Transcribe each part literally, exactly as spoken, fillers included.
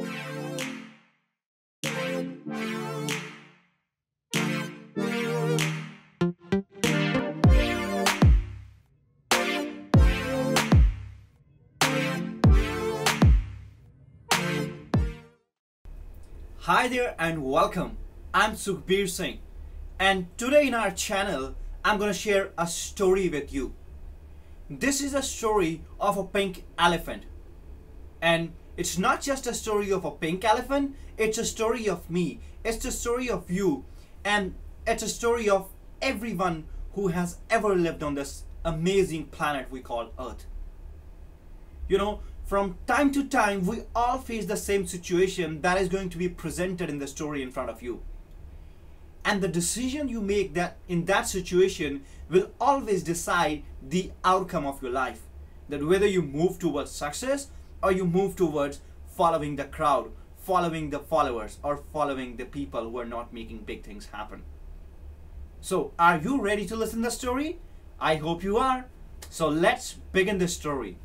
Hi there and welcome. I'm Sukhbir Singh, and today in our channel I'm gonna share a story with you. This is a story of a pink elephant, and it's not just a story of a pink elephant, it's a story of me, it's a story of you, and it's a story of everyone who has ever lived on this amazing planet we call Earth. You know, from time to time, we all face the same situation that is going to be presented in the story in front of you. And the decision you make that in that situation will always decide the outcome of your life. That whether you move towards success or you move towards following the crowd, following the followers, or following the people who are not making big things happen. So are you ready to listen to the story? I hope you are. So let's begin the story.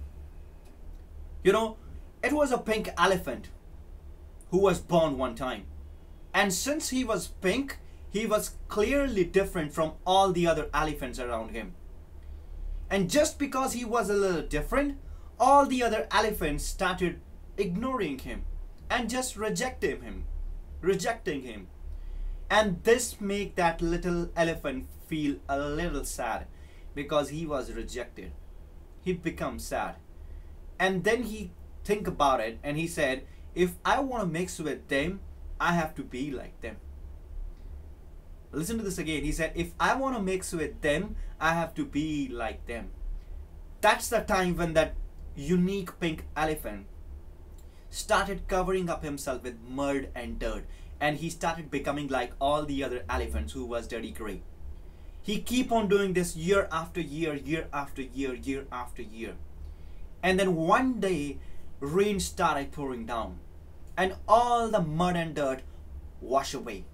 You know, it was a pink elephant who was born one time. And since he was pink, he was clearly different from all the other elephants around him. And just because he was a little different, all the other elephants started ignoring him and just rejecting him, rejecting him. And this made that little elephant feel a little sad because he was rejected. He became sad. And then he think about it and he said, if I want to mix with them, I have to be like them. Listen to this again. He said, if I want to mix with them, I have to be like them. That's the time when that unique pink elephant started covering up himself with mud and dirt. And he started becoming like all the other elephants who was dirty gray. He keep on doing this year after year, year after year, year after year. And then one day, rain started pouring down and all the mud and dirt washed away.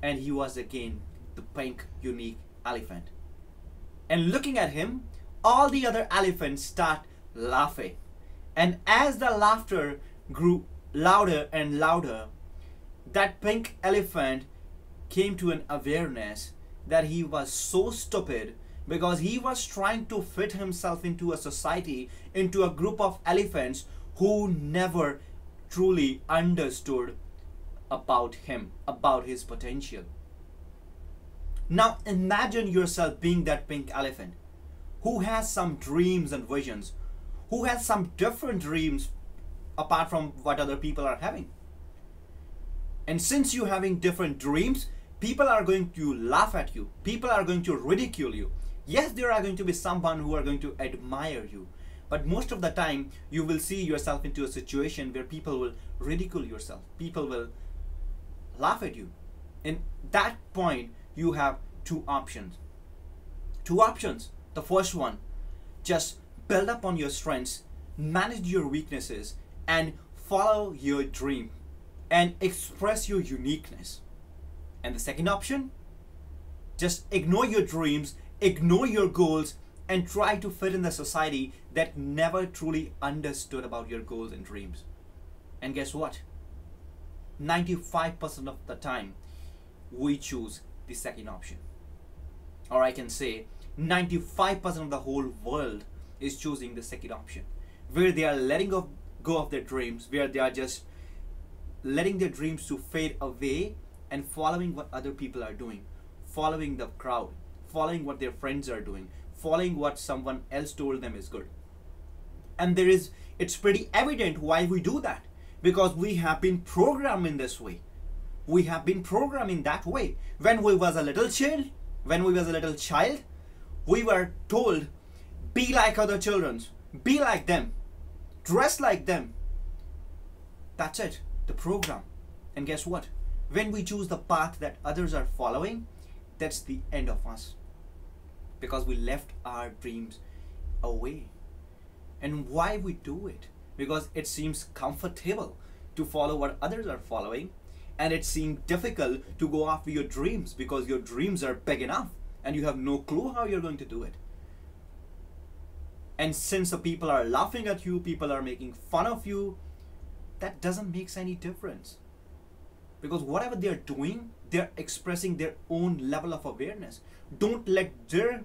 And he was again the pink, unique elephant. And looking at him, all the other elephants start laughing. And as the laughter grew louder and louder, that pink elephant came to an awareness that he was so stupid because he was trying to fit himself into a society, into a group of elephants who never truly understood about him, about his potential. Now imagine yourself being that pink elephant who has some dreams and visions, who has some different dreams apart from what other people are having. And since you're having different dreams, people are going to laugh at you, people are going to ridicule you. Yes, there are going to be someone who are going to admire you, but most of the time you will see yourself into a situation where people will ridicule yourself, people will laugh at you. In that point, you have two options. Two options. The first one, just build up on your strengths, manage your weaknesses, and follow your dream and express your uniqueness. And the second option, just ignore your dreams, ignore your goals, and try to fit in the society that never truly understood about your goals and dreams. And guess what? ninety-five percent of the time, we choose the second option. Or I can say, ninety-five percent of the whole world is choosing the second option, where they are letting go of their dreams, where they are just letting their dreams to fade away and following what other people are doing, following the crowd, following what their friends are doing, following what someone else told them is good. And there is, it's pretty evident why we do that, because we have been programmed in this way. We have been programmed in that way. When we was a little child, when we was a little child, we were told, be like other children, be like them, dress like them. That's it, the program. And guess what? When we choose the path that others are following, that's the end of us, because we left our dreams away. And why we do it? Because it seems comfortable to follow what others are following, and it seems difficult to go after your dreams because your dreams are big enough and you have no clue how you're going to do it. And since the people are laughing at you, people are making fun of you, that doesn't make any difference. Because whatever they are doing, they're expressing their own level of awareness. Don't let their,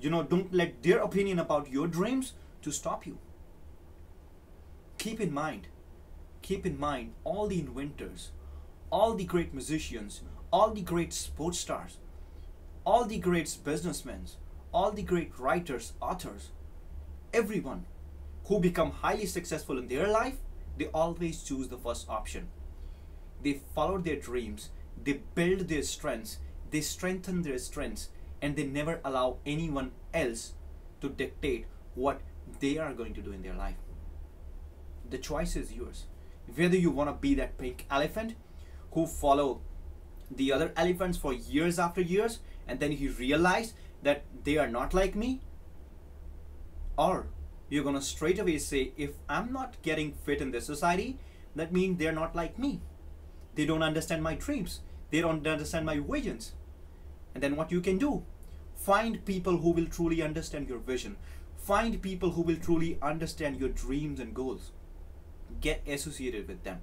you know, don't let their opinion about your dreams to stop you. Keep in mind, keep in mind all the inventors, all the great musicians, all the great sports stars, all the great businessmen, all the great writers, authors, everyone who become highly successful in their life, they always choose the first option. They follow their dreams, they build their strengths, they strengthen their strengths, and they never allow anyone else to dictate what they are going to do in their life. The choice is yours. Whether you want to be that pink elephant who follow the other elephants for years after years, and then he realized that they are not like me, or you're gonna straight away say, if I'm not getting fit in this society, that means they're not like me. They don't understand my dreams. They don't understand my visions. And then what you can do? Find people who will truly understand your vision. Find people who will truly understand your dreams and goals. Get associated with them.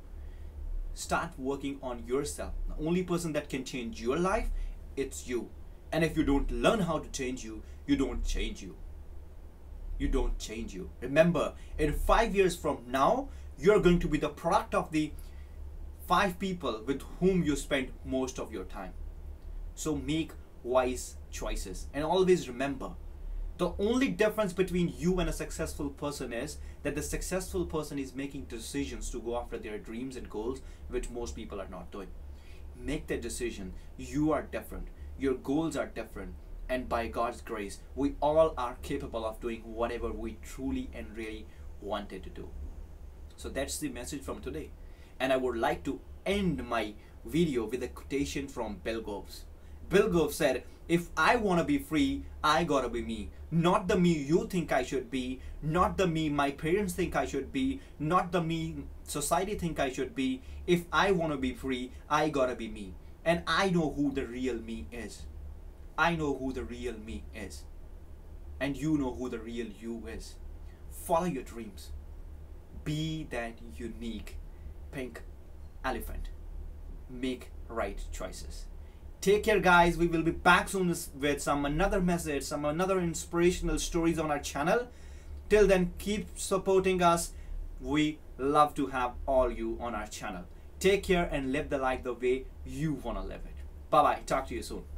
Start working on yourself. The only person that can change your life, it's you. And if you don't learn how to change you, you don't change you. You don't change you. Remember, in five years from now, you're going to be the product of the five people with whom you spend most of your time. So make wise choices. And always remember, the only difference between you and a successful person is that the successful person is making decisions to go after their dreams and goals, which most people are not doing. Make that decision. You are different. Your goals are different. And by God's grace, we all are capable of doing whatever we truly and really wanted to do. So that's the message from today. And I would like to end my video with a quotation from Bill Goves. Bill Goves said, if I want to be free, I gotta be me. Not the me you think I should be, not the me my parents think I should be, not the me society think I should be. If I want to be free, I gotta be me. And I know who the real me is. I know who the real me is, and you know who the real you is. Follow your dreams. Be that unique pink elephant. Make right choices. Take care, guys. We will be back soon with some another message, some another inspirational stories on our channel. Till then, keep supporting us. We love to have all you on our channel. Take care and live the life the way you want to live it. Bye bye. Talk to you soon.